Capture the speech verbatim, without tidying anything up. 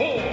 Oh!